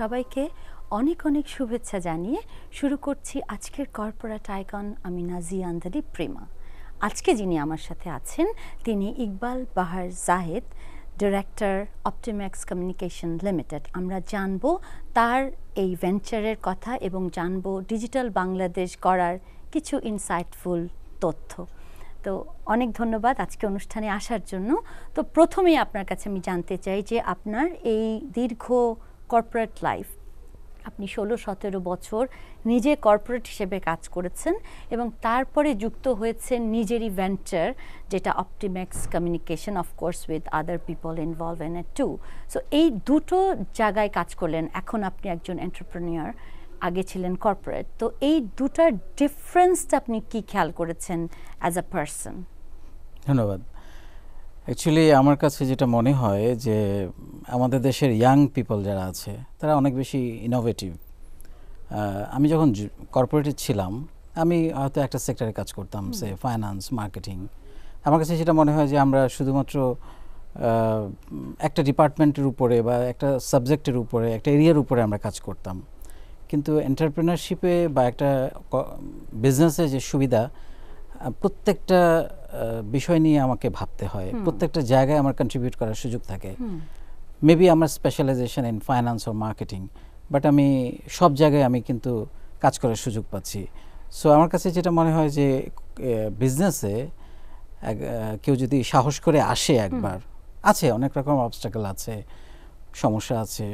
সবাইকে অনেক অনেক শুভেচ্ছা জানিয়ে শুরু করছি আজকের কর্পোরেট আইকন। আমি নাজিয়া আন্দারি প্রেমা। আজকে যিনি আমার সাথে আছেন তিনি Iqbal Bahar Zahid, director Optimax communication limited. আমরা জানব তার এই ভেঞ্চারের কথা এবং জানব ডিজিটাল বাংলাদেশ গড়ার কিছু ইনসাইটফুল তথ্য। তো অনেক ধন্যবাদ আজকে অনুষ্ঠানে আসার জন্য। তো প্রথমেই আপনার কাছে আমি জানতে চাই যে আপনার এই দীর্ঘ কর্পোরেট লাইফ, আপনি ১৬-১৭ বছর নিজে কর্পোরেট হিসেবে কাজ করেছেন এবং তারপরে যুক্ত হয়েছেন নিজেরই ভেঞ্চার যেটা Optimax communication, of course with other people involve in it too. So এই দুটো জায়গায় কাজ করলেন, এখন আপনি একজন এন্টারপ্রেনিয়র, আগে ছিলেন কর্পোরেট। তো এই দুটার ডিফারেন্সটা আপনি কি খেয়াল করেছেন অ্যাজ আ পার্সন? ধন্যবাদ। অ্যাকচুয়ালি আমার কাছে যেটা মনে হয় যে আমাদের দেশের ইয়াং পিপল যারা আছে তারা অনেক বেশি ইনোভেটিভ। আমি যখন কর্পোরেটে ছিলাম আমি হয়তো একটা সেক্টরে কাজ করতাম, সে ফাইন্যান্স, মার্কেটিং। আমার কাছে সেটা মনে হয় যে আমরা শুধুমাত্র একটা ডিপার্টমেন্টের উপরে বা একটা সাবজেক্টের উপরে, একটা এরিয়ার উপরে আমরা কাজ করতাম, কিন্তু এন্টারপ্রেনারশিপে বা একটা বিজনেসে যে সুবিধা, প্রত্যেকটা বিষয় নিয়ে আমাকে ভাবতে হয়, প্রত্যেকটা জায়গায় আমার কন্ট্রিবিউট করার সুযোগ থাকে। মেবি আমার specialization in finance or marketing, but আমি সব জায়গায় আমি কিন্তু কাজ করার সুযোগ পাচ্ছি। সো আমার কাছে যেটা মনে হয় যে বিজনেসে কেউ যদি সাহস করে আসে, একবার আছে অনেক রকম অবস্টাকল আছে, সমস্যা আছে,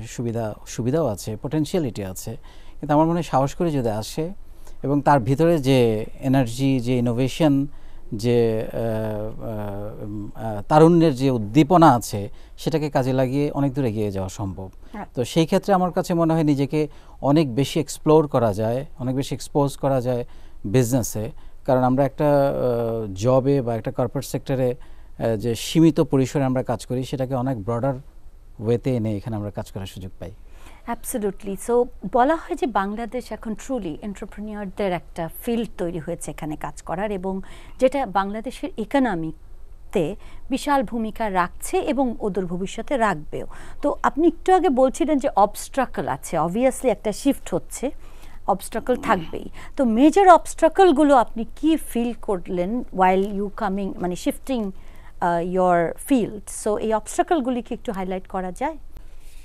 সুবিধাও আছে, পটেনশিয়ালিটি আছে, কিন্তু আমার মনে হয় সাহস করে যদি আসে এবং তার ভিতরে যে এনার্জি, যে ইনোভেশন, যে তারুণ্যের যে উদ্দীপনা আছে সেটাকে কাজে লাগিয়ে অনেক দূর এগিয়ে যাওয়া সম্ভব। তো সেই ক্ষেত্রে আমার কাছে মনে হয় নিজেকে অনেক বেশি এক্সপ্লোর করা যায়, অনেক বেশি এক্সপোজ করা যায় বিজনেসে। কারণ আমরা একটা জবে বা একটা কর্পোরেট সেক্টরে যে সীমিত পরিসরে আমরা কাজ করি সেটাকে অনেক ব্রডার ওয়েতে এনে এখানে আমরা কাজ করার সুযোগ পাই। অ্যাবসলিউটলি। সো বলা হয় যে বাংলাদেশ এখন ট্রুলি এন্টারপ্রেনিয়রদের একটা ফিল্ড তৈরি হয়েছে এখানে কাজ করার, এবং যেটা বাংলাদেশের ইকোনমিতে বিশাল ভূমিকা রাখছে এবং ওদের ভবিষ্যতে রাখবেও। তো আপনি একটু আগে বলছিলেন যে অবস্ট্রাকল আছে, অবভিয়াসলি একটা শিফট হচ্ছে, অবস্ট্রাকল থাকবেই। তো মেজর অবস্ট্রাকলগুলো আপনি কি ফিল করলেন ওয়াইল ইউ কামিং, মানে শিফটিং ইয়োর ফিল্ড? সো এই অবস্ট্রাকলগুলিকে একটু হাইলাইট করা যায়?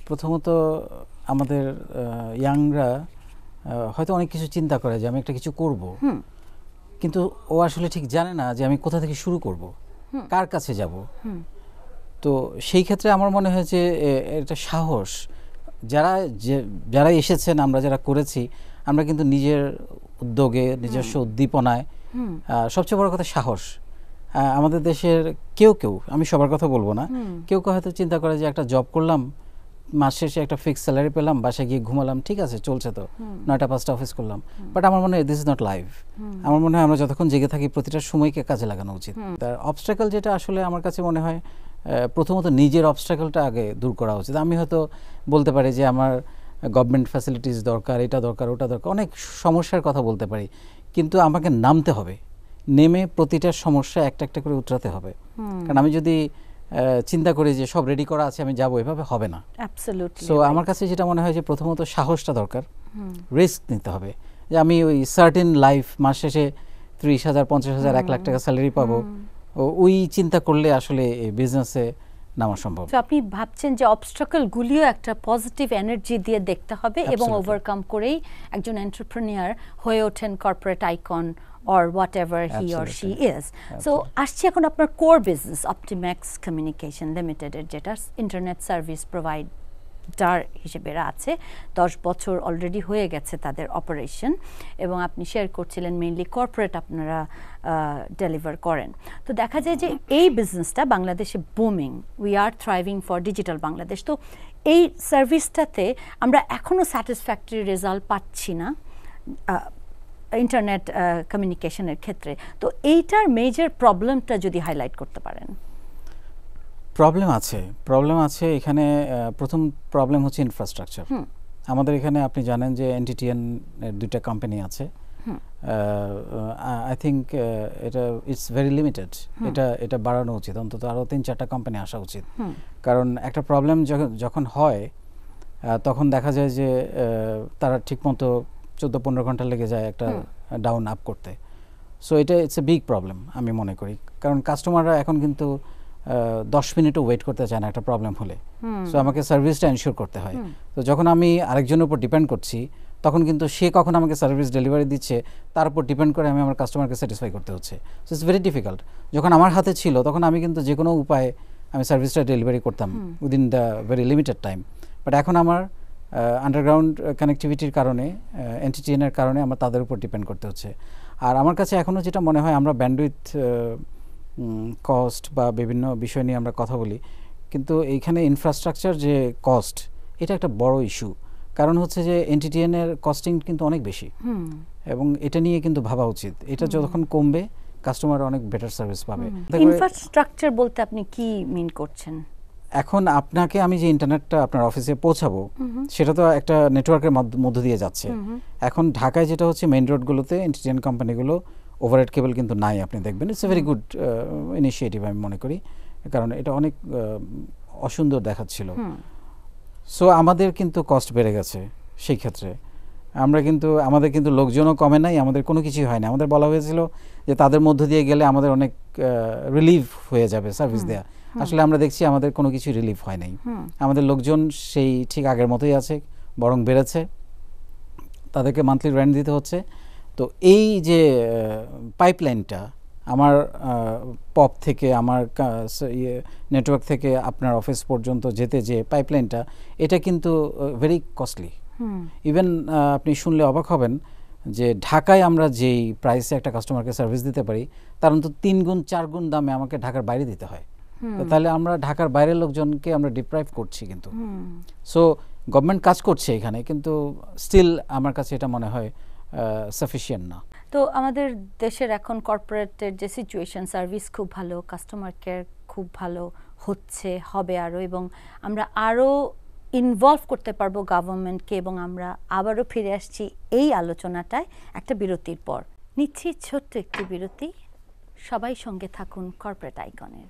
প্রথমত আমাদের ইয়াংরা হয়তো অনেক কিছু চিন্তা করে যে আমি একটা কিছু করব, কিন্তু ও আসলে ঠিক জানে না যে আমি কোথা থেকে শুরু করব, কার কাছে যাব। তো সেই ক্ষেত্রে আমার মনে হয় যে এটা সাহস, যারা এসেছেন, আমরা যারা করেছি, আমরা কিন্তু নিজের উদ্যোগে, নিজস্ব উদ্দীপনায়, সবচেয়ে বড় কথা সাহস। আমাদের দেশের কেউ, আমি সবার কথা বলবো না, কেউ হয়তো চিন্তা করে যে একটা জব করলাম, মাস শেষে একটা ফিক্সড স্যালারি পেলাম, বাসায় গিয়ে ঘুমালাম, ঠিক আছে চলছে, তো ৯টা-৫টা অফিস করলাম। বাট আমার মনে হয় দিস ইজ নট লাইফ। আমার মনে হয় আমরা যতক্ষণ জেগে থাকি প্রতিটা সময়কে কাজে লাগানো উচিত। তার অবস্ট্রাকল যেটা আসলে আমার কাছে মনে হয়, প্রথমত নিজের অবস্ট্রাকলটা আগে দূর করা উচিত। আমি হয়তো বলতে পারি যে আমার গভর্নমেন্ট ফ্যাসিলিটিস দরকার, এটা দরকার, ওটা দরকার, অনেক সমস্যার কথা বলতে পারি, কিন্তু আমাকে নামতে হবে, নেমে প্রতিটা সমস্যা একটা একটা করে উতরাতে হবে। কারণ আমি যদি চিন্তা করি যে সব রেডি করা আছে, আমি যাবো, এভাবে হবে না। সো আমার কাছে যেটা মনে হয় যে প্রথমত সাহসটা দরকার, রিস্ক নিতে হবে যে আমি ওই সার্টেন লাইফ, মাস শেষে ৩০,০০০, ৫০,০০০, ১,০০,০০০ টাকা স্যালারি পাবো, ওই চিন্তা করলে আসলে বিজনেসে নামা সম্ভব। আপনি ভাবছেন যে অবস্ট্রাকল গুলিও একটা পজিটিভ এনার্জি দিয়ে দেখতে হবে এবং ওভারকাম করেই একজন এন্টারপ্রেনিয়র হয়ে ওঠেন, corporate icon or whatever he or she is. So আসছি এখন আপনার core business Optimax communication limited এর, যেটা ইন্টারনেট সার্ভিস প্রোভাইডার হিসেবে আছে, 10 বছর অলরেডি হয়ে গেছে তাদের অপারেশন, এবং আপনি শেয়ার করছিলেন মেইনলি কর্পোরেট আপনারা ডেলিভার করেন। তো দেখা যায় যে এই বিজনেসটা বাংলাদেশে booming, we are thriving for digital Bangladesh. তো এই সার্ভিসটাতে আমরা এখনও স্যাটিসফ্যাক্টরি রেজাল্ট পাচ্ছি না ইন্টারনেট কমিউনিকেশনের ক্ষেত্রে। তো এইটার মেজর প্রবলেমটা যদি হাইলাইট করতে পারেন। প্রবলেম আছে এখানে। প্রথম প্রবলেম হচ্ছে ইনফ্রাস্ট্রাকচার। আমাদের এখানে আপনি জানেন যে এনটিটিএন এর দুইটা কোম্পানি আছে, আই থিঙ্ক এটা ইটস ভেরি লিমিটেড, এটা বাড়ানো উচিত, অন্তত আরও ৩-৪টা কোম্পানি আসা উচিত। কারণ একটা প্রবলেম যখন হয় তখন দেখা যায় যে তারা ঠিকমতো 14-15 ঘন্টা লেগে যায় একটা ডাউন আপ করতে সো এটা इट्स এ বিগ প্রবলেম আমি মনে করি কারণ কাস্টমাররা এখন কিন্তু 10 মিনিটও ওয়েট করতে চায় না একটা প্রবলেম হলে সো আমাকে সার্ভিসটা এনশিওর করতে হয় তো যখন আমি আরেকজনের উপর ডিপেন্ড করছি তখন কিন্তু সে কখন আমাকে সার্ভিস ডেলিভারি দিচ্ছে তার উপর ডিপেন্ড করে আমি আমার কাস্টমারকে স্যাটিসফাই করতে হচ্ছে সো इट्स ভেরি ডিফিকাল্ট যখন আমার হাতে ছিল তখন আমি কিন্তু যে কোনো উপায়ে আমি সার্ভিসটা ডেলিভারি করতাম within the very limited time but এখন আমার আন্ডারগ্রাউন্ড কানেক্টিভিটির কারণে এনটিটিএন এর কারণে আমরা তাদের উপর ডিপেন্ড করতে হচ্ছে আর আমার কাছে এখনো যেটা মনে হয় আমরা ব্যান্ডউইথ কস্ট বা বিভিন্ন বিষয় নিয়ে আমরা কথা বলি কিন্তু এইখানে ইনফ্রাস্ট্রাকচার যে কস্ট এটা একটা বড় ইস্যু কারণ হচ্ছে যে এনটিটিএন এর কস্টিং কিন্তু অনেক বেশি এবং এটা নিয়ে কিন্তু ভাবা উচিত এটা যখন কমবে কাস্টমার অনেক বেটার সার্ভিস পাবে ইনফ্রাস্ট্রাকচার বলতে আপনি কি মিন করছেন এখন আপনাকে আমি যে ইন্টারনেটটা আপনার অফিসে পৌঁছাবো সেটা তো একটা নেটওয়ার্কের মধ্য দিয়ে যাচ্ছে এখন ঢাকায় যেটা হচ্ছে মেইন রোড গুলোতে এন্টারটেইন কোম্পানি গুলো ওভারহেড কেবল কিন্তু নাই আপনি দেখবেন इट्स ভেরি গুড ইনিশিয়েটিভ আমি মনে করি কারণ এটা অনেক অসুন্দর দেখাচ্ছিল সো আমাদের কিন্তু কস্ট বেড়ে গেছে সেই ক্ষেত্রে আমরা কিন্তু আমাদের কিন্তু লোকজনও কমে নাই আমাদের কোনো কিছুই হয় না আমাদের বলা হয়েছিল যে তাদের মধ্য দিয়ে গেলে আমাদের অনেক রিলিফ হয়ে যাবে সার্ভিস দেয়া আসলে আমরা দেখছি আমাদের কোনো কিছু রিলিফ হয় নাই আমাদের লোকজন সেই ঠিক আগের মতোই আছে বরং বেড়েছে তাদেরকে মান্থলি রেন্ট দিতে হচ্ছে তো এই যে পাইপলাইনটা আমার পপ থেকে আমার নেটওয়ার্ক থেকে আপনার অফিস পর্যন্ত যেতে যে পাইপলাইনটা এটা কিন্তু ভেরি কস্টলি ইভেন আপনি শুনলে অবাক হবেন যে ঢাকায় আমরা যেই প্রাইসে একটা কাস্টমারকে সার্ভিস দিতে পারি তার অন্তত 3 গুণ 4 গুণ দামে আমাকে ঢাকার বাইরে দিতে হয় তাহলে আমরা ঢাকার বাইরের লোকজনকে আমরা ডিপ্রাইভ করছি কিন্তু সো গভর্নমেন্ট কাজ করছে এখানে কিন্তু স্টিল আমার কাছে এটা মনে হয় সাফিসিয়েন্ট না তো আমাদের দেশের এখন কর্পোরেটের যে সিচুয়েশন সার্ভিস খুব ভালো কাস্টমার কেয়ার খুব ভালো হচ্ছে হবে আরও এবং আমরা আরও ইনভলভ করতে পারবো গভর্নমেন্টকে এবং আমরা আবারও ফিরে আসছি এই আলোচনাটায় একটা বিরতির পর নিচ্ছি ছোট্ট একটি বিরতি সবাই সঙ্গে থাকুন কর্পোরেট আইকনের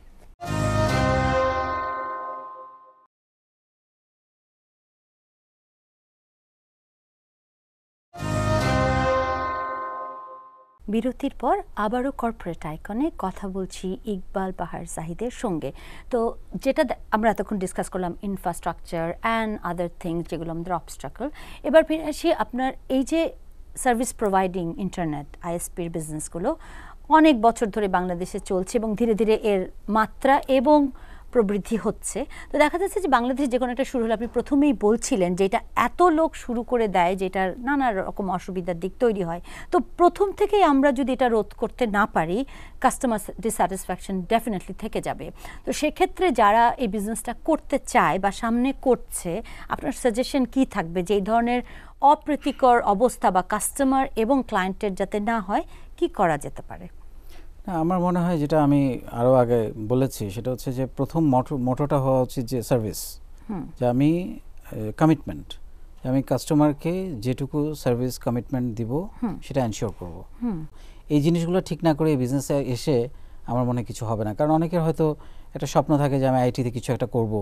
বিরতির পর আবারও কর্পোরেট আইকনে কথা বলছি ইকবাল বাহার জাহিদের সঙ্গে তো যেটা আমরা এতক্ষণ ডিসকাস করলাম ইনফ্রাস্ট্রাকচার অ্যান্ড আদার থিংস যেগুলো আমাদের অবস্ট্রাকল এবার ফিরে আসি আপনার এই যে সার্ভিস প্রোভাইডিং ইন্টারনেট আইএসপির বিজনেসগুলো অনেক বছর ধরে বাংলাদেশে চলছে এবং ধীরে ধীরে এর মাত্রা এবং প্রবৃদ্ধি হচ্ছে তো দেখা যাচ্ছে যে বাংলাদেশ যে কোনো একটা শুরু হলে আপনি প্রথমেই বলছিলেন যে এটা এত লোক শুরু করে দেয় যেটার নানা রকম অসুবিধার দিক তৈরি হয় তো প্রথম থেকেই আমরা যদি এটা রোধ করতে না পারি কাস্টমার ডিস্যাটিসফ্যাকশন ডেফিনেটলি থেকে যাবে তো সেক্ষেত্রে যারা এই বিজনেসটা করতে চায় বা সামনে করছে আপনার সাজেশন কি থাকবে যে এই ধরনের অপ্রীতিকর অবস্থা বা কাস্টমার এবং ক্লায়েন্টের যাতে না হয় কি করা যেতে পারে না আমার মনে হয় যেটা আমি আরও আগে বলেছি সেটা হচ্ছে যে প্রথম মোটোটা হওয়া উচিত যে সার্ভিস যে আমি কমিটমেন্ট আমি কাস্টমারকে যেটুকু সার্ভিস কমিটমেন্ট দিব সেটা এনশিওর করব এই জিনিসগুলো ঠিক না করে এই বিজনেসে এসে আমার মনে কিছু হবে না কারণ অনেকের হয়তো একটা স্বপ্ন থাকে যে আমি আইটিতে কিছু একটা করব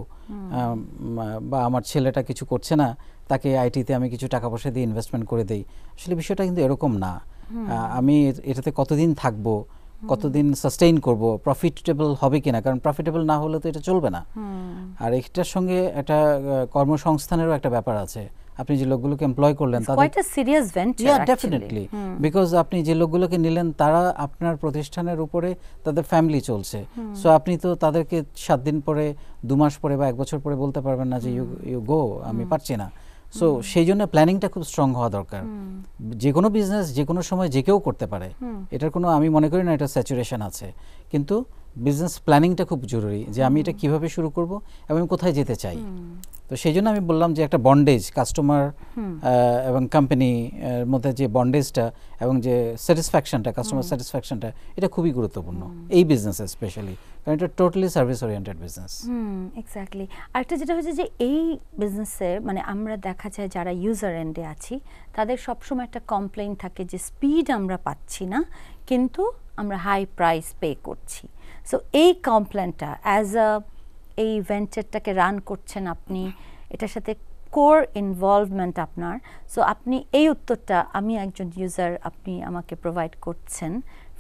বা আমার ছেলেটা কিছু করছে না তাকে আইটিতে আমি কিছু টাকা পয়সা দিয়ে ইনভেস্টমেন্ট করে দেই আসলে বিষয়টা কিন্তু এরকম না আমি এটাতে কতদিন থাকবো কতদিন সাস্টেইন করব প্রফিটেবল হবে কিনা কারণ প্রফিটেবল না হলে তো এটা চলবে না আর এটার সঙ্গে একটা কর্মসংস্থানেরও একটা ব্যাপার আছে আপনি যে লোকগুলোকে এমপ্লয় করলেন তাদের quite a serious venture definitely because আপনি যে লোকগুলোকে নিলেন তারা আপনার প্রতিষ্ঠানের উপরে তাদের ফ্যামিলি চলছে সো আপনি তো তাদেরকে 7 দিন পরে 2 মাস পরে বা 1 বছর পরে বলতে পারবেন না যে ইউ গো আমি পারছি না সো সেই জন্য প্ল্যানিংটা খুব স্ট্রং হওয়া দরকার যে কোনো বিজনেস যে কোনো সময় যে কেউ করতে পারে এটার কোনো আমি মনে করি না এটা স্যাচুরেশন আছে কিন্তু বিজনেস প্ল্যানিংটা খুব জরুরি যে আমি এটা কিভাবে শুরু করব এবং আমি কোথায় যেতে চাই তো সেই জন্য আমি বললাম যে একটা বন্ডেজ কাস্টমার এবং কোম্পানি এর মধ্যে যে বন্ডেজটা এবং যে স্যাটিসফ্যাকশনটা কাস্টমার স্যাটিসফ্যাকশনটা এটা খুবই গুরুত্বপূর্ণ এই বিজনেসে স্পেশালি কারণ এটা totally service oriented business exactly আরেকটা যেটা হচ্ছে যে এই বিজনেসের মানে আমরা দেখা যায় যারা ইউজার এন্ডে আছি তাদের সবসময় একটা কমপ্লেইন থাকে যে স্পিড আমরা পাচ্ছি না কিন্তু আমরা হাই প্রাইস পে করছি সো এই কমপ্লেনটা অ্যাজ আ এই ভেঞ্চারটাকে রান করছেন আপনি এটার সাথে core involvement আপনার so আপনি এই উত্তরটা আমি একজন user আপনি আমাকে provide করছেন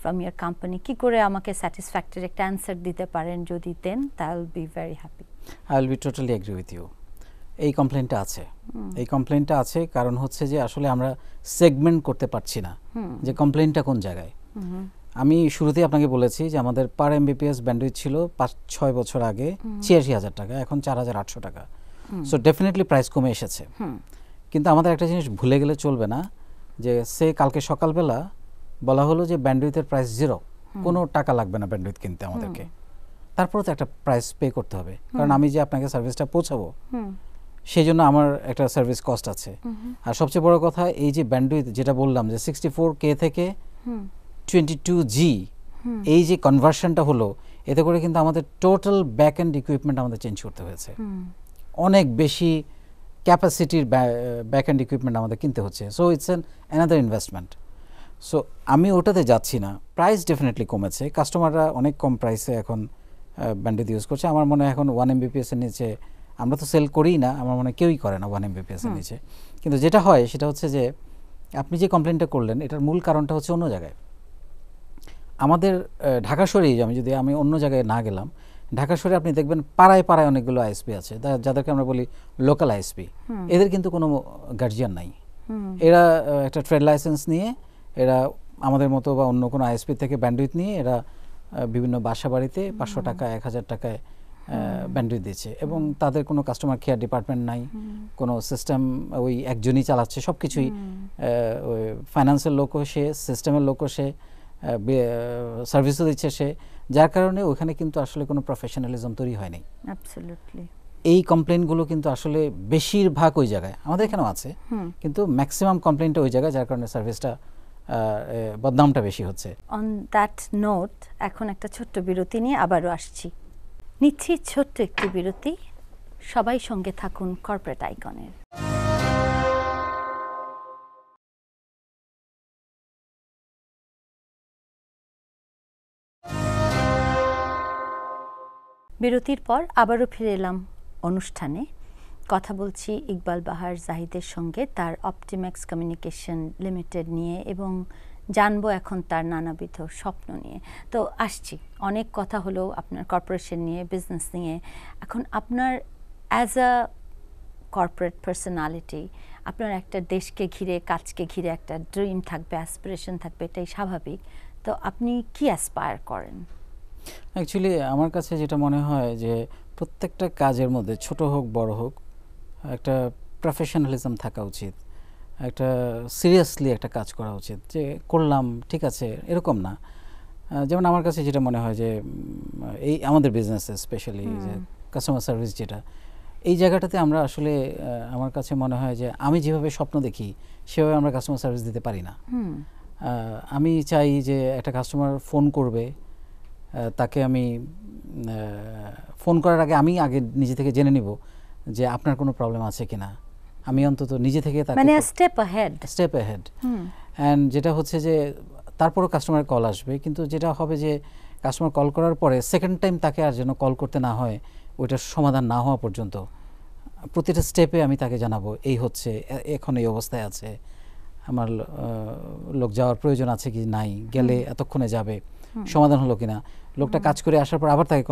from your company কি করে আমাকে satisfactory একটা answer দিতে পারেন যদি দেন I'll be very happy I'll be totally agree with you এই কমপ্লেইনটা আছে কারণ হচ্ছে যে আসলে আমরা সেগমেন্ট করতে পারছি না যে কমপ্লেইনটা কোন জায়গায় আমি শুরুতেই আপনাকে বলেছি যে আমাদের পার এমবিপিএস ব্যান্ডউইথ ছিল 5-6 বছর আগে 86000 টাকা এখন 4800 টাকা সো ডেফিনেটলি প্রাইস কমে এসেছে কিন্তু আমাদের একটা জিনিস ভুলে গেলে চলবে না যে সে কালকে সকালবেলা বলা হলো যে ব্যান্ডউইথের প্রাইস জিরো কোনো টাকা লাগবে না ব্যান্ডউইথ কিনতে আমাদেরকে তারপরে তো একটা প্রাইস পে করতে হবে কারণ আমি যে আপনাকে সার্ভিসটা পৌঁছাবো সেজন্য আমার একটা সার্ভিস কস্ট আছে আর সবচেয়ে বড় কথা এই যে ব্যান্ডউইথ যেটা বললাম যে 64k থেকে 22g এই যে কনভার্সনটা হলো এতে করে কিন্তু আমাদের টোটাল ব্যাক এন্ড ইকুইপমেন্ট আমাদের চেঞ্জ করতে হয়েছে অনেক বেশি ক্যাপাসিটির ব্যাক এন্ড ইকুইপমেন্ট আমাদের কিনতে হচ্ছে so it's another investment so আমি ওটাতে যাচ্ছি না প্রাইস ডেফিনেটলি কমেছে কাস্টমাররা অনেক কম প্রাইসে এখন ব্যান্ডউইথ ইউজ করছে আমার মনে হয় এখন 1 এমবিপিএস এর নিচে আমরা তো সেল করি না আমার মনে কেউই করে না 1 এমবিপিএস এর নিচে কিন্তু যেটা হয় সেটা হচ্ছে যে আপনি যে কমপ্লেইনটা করলেন এটার মূল কারণটা হচ্ছে অন্য জায়গায় আমাদের ঢাকা শহরেই যদি আমি অন্য জায়গায় না গেলাম ঢাকা শহরে আপনি দেখবেন পাড়ায় পাড়ায় অনেকগুলো আইএসপি আছে যাদেরকে আমরা বলি লোকাল আইএসপি এদের কিন্তু কোনো গার্ডিয়ান নাই এরা একটা ট্রেড লাইসেন্স নিয়ে এরা আমাদের মতো বা অন্য কোনো আইএসপি থেকে ব্যান্ডউইথ নিয়ে এরা বিভিন্ন বাসাবাড়িতে 500 টাকা 1000 টাকায় ব্যান্ডউইথ দিচ্ছে এবং তাদের কোনো কাস্টমার কেয়ার ডিপার্টমেন্ট নাই কোনো সিস্টেম ওই একজনই চালাচ্ছে সবকিছুই ফাইন্যান্সের লোক সে সিস্টেমের লোক সে সার্ভিসও দিচ্ছে সে যার কারণে ওখানে কিন্তু আসলে কোনো প্রফেশনালিজম তৈরি হয় নাই অ্যাবসলিউটলি এই কমপ্লেইন গুলো কিন্তু আসলে বেশিরভাগ ওই জায়গায় আমাদের এখানেও আছে কিন্তু ম্যাক্সিমাম কমপ্লেইনটা ওই জায়গায় যার কারণে সার্ভিসটা বদনামটা বেশি হচ্ছে অন দ্যাট নোট এখন একটা ছোট্ট বিরতি নিয়ে আবারও আসছি নিচ্ছি ছোট্ট একটি বিরতি সবাই সঙ্গে থাকুন কর্পোরেট আইকনের বিরতির পর আবারও ফিরে এলাম অনুষ্ঠানে কথা বলছি ইকবাল বাহার জাহিদের সঙ্গে তার অপটিম্যাক্স কমিউনিকেশন লিমিটেড নিয়ে এবং জানবো এখন তার নানাবিধ স্বপ্ন নিয়ে তো আসছি অনেক কথা হলো আপনার কর্পোরেশন নিয়ে বিজনেস নিয়ে এখন আপনার অ্যাজ আ কর্পোরেট পার্সোনালিটি আপনার একটা দেশকে ঘিরে কাজকে ঘিরে একটা ড্রিম থাকবে অ্যাসপিরেশন থাকবে এটাই স্বাভাবিক তো আপনি কি অ্যাসপায়ার করেন অ্যাকচুয়ালি আমার কাছে যেটা মনে হয় যে প্রত্যেকটা কাজের মধ্যে ছোট হোক বড় হোক একটা প্রফেশনালিজম থাকা উচিত একটা সিরিয়াসলি একটা কাজ করা উচিত যে করলাম ঠিক আছে এরকম না যেমন আমার কাছে যেটা মনে হয় যে এই আমাদের বিজনেসে স্পেশালি যে কাস্টমার সার্ভিস যেটা এই জায়গাটাতে আমরা আসলে আমার কাছে মনে হয় যে আমি যেভাবে স্বপ্ন দেখি সেভাবে আমরা কাস্টমার সার্ভিস দিতে পারি না আমি চাই যে একটা কাস্টমার ফোন করবে তাকে আমি ফোন করার আগে আমি আগে নিজে থেকে জেনে নিব যে আপনার কোনো প্রবলেম আছে কিনা আমি অন্তত নিজে থেকে তাকে মানে স্টেপ অ্যাহেড এন্ড যেটা হচ্ছে যে তারপরও কাস্টমার কল আসবে কিন্তু যেটা হবে যে কাস্টমার কল করার পরে সেকেন্ড টাইম তাকে আর যেন কল করতে না হয় ওইটার সমাধান না হওয়া পর্যন্ত প্রতিটা স্টেপে আমি তাকে জানাবো এই হচ্ছে এখন এই অবস্থায় আছে আমার লোক যাওয়ার প্রয়োজন আছে কি নাই গেলে এতক্ষণে যাবে সমাধান হলো কিনা লোকটা কাজ করে আসার পর আবার তাকে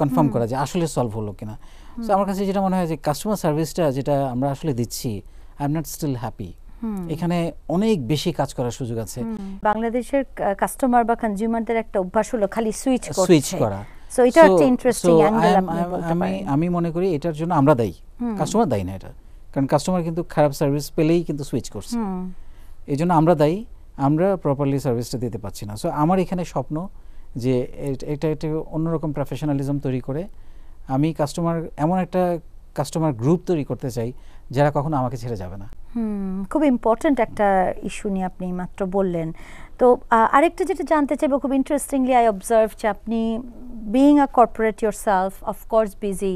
কনফার্ম করা যায় আসলে সলভ হলো কিনা সো আমার কাছে যেটা মনে হয় যে কাস্টমার সার্ভিসটা যেটা আমরা আসলে দিচ্ছি I am not still happy এখানে অনেক বেশি কাজ করার সুযোগ আছে বাংলাদেশের কাস্টমার বা কনজিউমারদের একটা অভ্যাস হলো খালি সুইচ করা সো এটা একটা ইন্টারেস্টিং অ্যাঙ্গেল আপনি বলতে পারেন আমি মনে করি এটার জন্য আমরা দায়ী কাস্টমার দায়ী না এটা কারণ কাস্টমার কিন্তু খারাপ সার্ভিস পেলেই কিন্তু সুইচ করছে এজন্য আমরা দায়ী আমরা প্রপারলি সার্ভিসটা দিতে পারছি না সো আমার এখানে স্বপ্ন যে এটা একটা অন্যরকম প্রফেশনালিজম তৈরি করে আমি কাস্টমার এমন একটা কাস্টমার গ্রুপ তৈরি করতে চাই যারা কখনো আমাকে ছেড়ে যাবে না খুব ইম্পর্ট্যান্ট একটা ইস্যু নিয়ে আপনি মাত্র বললেন তো আরেকটা যেটা জানতে চাইবো খুব ইন্টারেস্টিংলি আই অবজার্ভ যে আপনি being a corporate yourself of course busy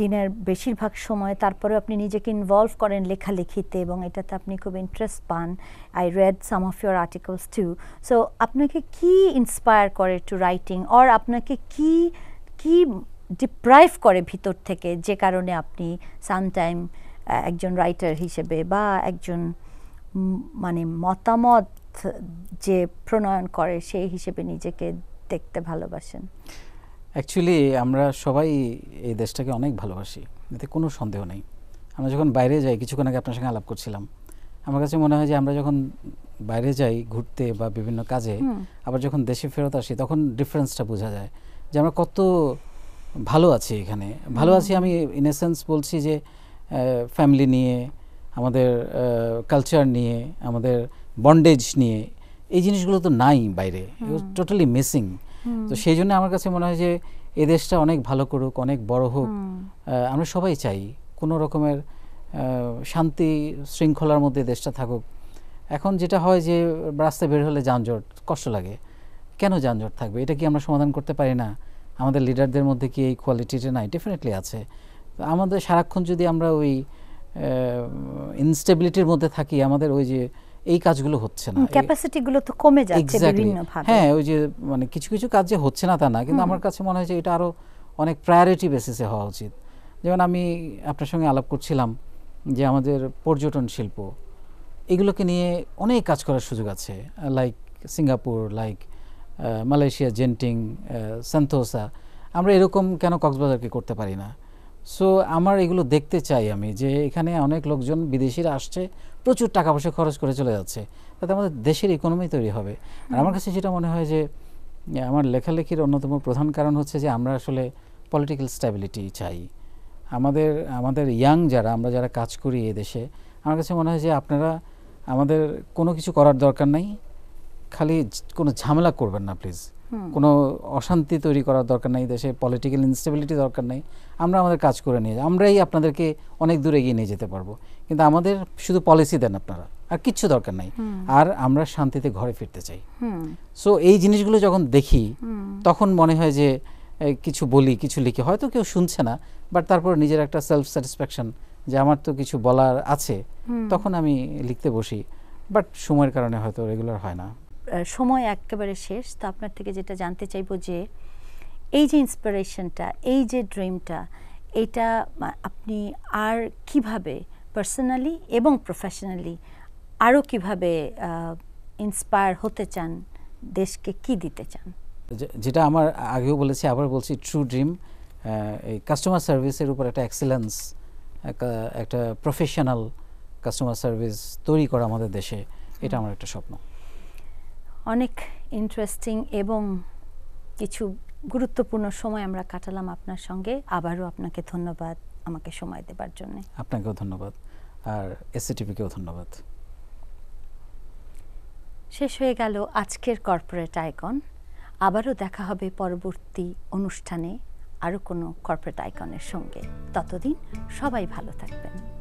দিনের বেশিরভাগ সময় তারপরে আপনি নিজেকে ইনভলভ করেন লেখালেখিতে এবং এটাতে আপনি খুব ইন্টারেস্ট পান I read some of your articles too so আপনাকে কি ইন্সপায়ার করে টু রাইটিং অর আপনাকে কি কি ডিপ্রাইভ করে ভিতর থেকে, যে কারণে আপনি সামটাইম একজন রাইটার হিসেবে বা একজন মানে মতামত যে প্রণয়ন করে সেই হিসেবে নিজেকে দেখতে ভালোবাসেন? অ্যাকচুয়ালি আমরা সবাই এই দেশটাকে অনেক ভালোবাসি, এতে কোনো সন্দেহ নেই। আমরা যখন বাইরে যাই, কিছুক্ষণ আগে আপনার সঙ্গে আলাপ করছিলাম, আমার কাছে মনে হয় যে আমরা যখন বাইরে যাই ঘুরতে বা বিভিন্ন কাজে, আবার যখন দেশে ফেরত আসি তখন ডিফারেন্সটা বোঝা যায় যে আমরা কত ভালো আছি এখানে। ভালো আছি আমি ইন এ সেন্স বলছি যে ফ্যামিলি নিয়ে, আমাদের কালচার নিয়ে, আমাদের বন্ডেজ নিয়ে, এই জিনিসগুলো তো নাই বাইরে, টোটালি মিসিং। তো সেই জন্য আমার কাছে মনে হয় যে এই দেশটা অনেক ভালো করুক, অনেক বড় হোক, আমরা সবাই চাই কোনো রকমের শান্তি শৃঙ্খলার মধ্যে দেশটা থাকুক। এখন যেটা হয় যে রাস্তায় বের হলে যানজট, কষ্ট লাগে। কেন যানজট থাকবে? এটা কি আমরা সমাধান করতে পারি না? আমাদের লিডারদের মধ্যে কি এই কোয়ালিটিটা নাই? ডেফিনেটলি আছে। আমাদের সারাক্ষণ যদি আমরা ওই ইনস্টেবিলিটির মধ্যে থাকি, আমাদের ওই যে এই কাজগুলো হচ্ছে না, ক্যাপাসিটিগুলো তো কমে যাচ্ছে বিভিন্নভাবে। হ্যাঁ, ওই যে মানে কিছু কিছু কাজ যে হচ্ছে না তা না, কিন্তু আমার কাছে মনে হয় যে এটা আরও অনেক প্রায়োরিটি বেসিসে হওয়া উচিত। যেমন আমি আপনার সঙ্গে আলাপ করছিলাম যে আমাদের পর্যটন শিল্প, এগুলোকে নিয়ে অনেক কাজ করার সুযোগ আছে। Like Singapore, like Malaysia, Genting, Sentosa, আমরা এরকম কেন কক্সবাজারকে করতে পারি না? সো আমার এগুলো দেখতে চাই আমি, যে এখানে অনেক লোকজন বিদেশিরা আসছে, প্রচুর টাকা পয়সা খরচ করে চলে যাচ্ছে, তাতে আমাদের দেশের ইকোনমি তৈরি হবে। আর আমার কাছে যেটা মনে হয় যে আমার লেখালেখির অন্যতম প্রধান কারণ হচ্ছে যে আমরা আসলে পলিটিক্যাল স্টেবিলিটি চাই। আমাদের আমাদের ইয়াং যারা, আমরা যারা কাজ করি এই দেশে, আমার কাছে মনে হয় যে আপনারা আমাদের কোনো কিছু করার দরকার নাই, খালি কোনো ঝামেলা করবেন না প্লিজ, কোনো অশান্তি তৈরি করার দরকার নাই, দেশে পলিটিক্যাল ইনস্টেবিলিটি দরকার নাই। আমরা আমাদের কাজ করে নিয়ে আমরাই আপনাদেরকে অনেক দূরে এগিয়ে নিয়ে যেতে পারবো, কিন্তু আমাদের শুধু পলিসি দেন আপনারা, আর কিচ্ছু দরকার নাই। আর আমরা শান্তিতে ঘরে ফিরতে চাই। সো এই জিনিসগুলো যখন দেখি তখন মনে হয় যে কিছু বলি, কিছু লিখি, হয়তো কেউ শুনছে না, বাট তারপর নিজের একটা সেলফ স্যাটিসফ্যাকশন যে আমার তো কিছু বলার আছে, তখন আমি লিখতে বসি, বাট সময়ের কারণে হয়তো রেগুলার হয় না। সময় একেবারে শেষ, তো আপনার থেকে যেটা জানতে চাইবো যে এই যে ইন্সপিরেশনটা, এই যে ড্রিমটা, এটা আপনি আর কিভাবে পার্সোনালি এবং প্রফেশনালি আরও কিভাবে ইন্সপায়ার হতে চান, দেশকে কি দিতে চান? যেটা আমার আগেও বলেছি, আবার বলছি, ট্রু ড্রিম এই কাস্টমার সার্ভিসের উপর একটা এক্সেলেন্স, একটা প্রফেশনাল কাস্টমার সার্ভিস তৈরি করা আমাদের দেশে, এটা আমার একটা স্বপ্ন। অনেক ইন্টারেস্টিং এবং কিছু গুরুত্বপূর্ণ সময় আমরা কাটালাম আপনার সঙ্গে। আবারও আপনাকে ধন্যবাদ আমাকে সময় দেবার জন্য। আপনাকেও ধন্যবাদ, আর এসএটিভিকেও ধন্যবাদ। শেষ হয়ে গেল আজকের কর্পোরেট আইকন। আবারও দেখা হবে পরবর্তী অনুষ্ঠানে আরও কোনো কর্পোরেট আইকনের সঙ্গে। ততদিন সবাই ভালো থাকবেন।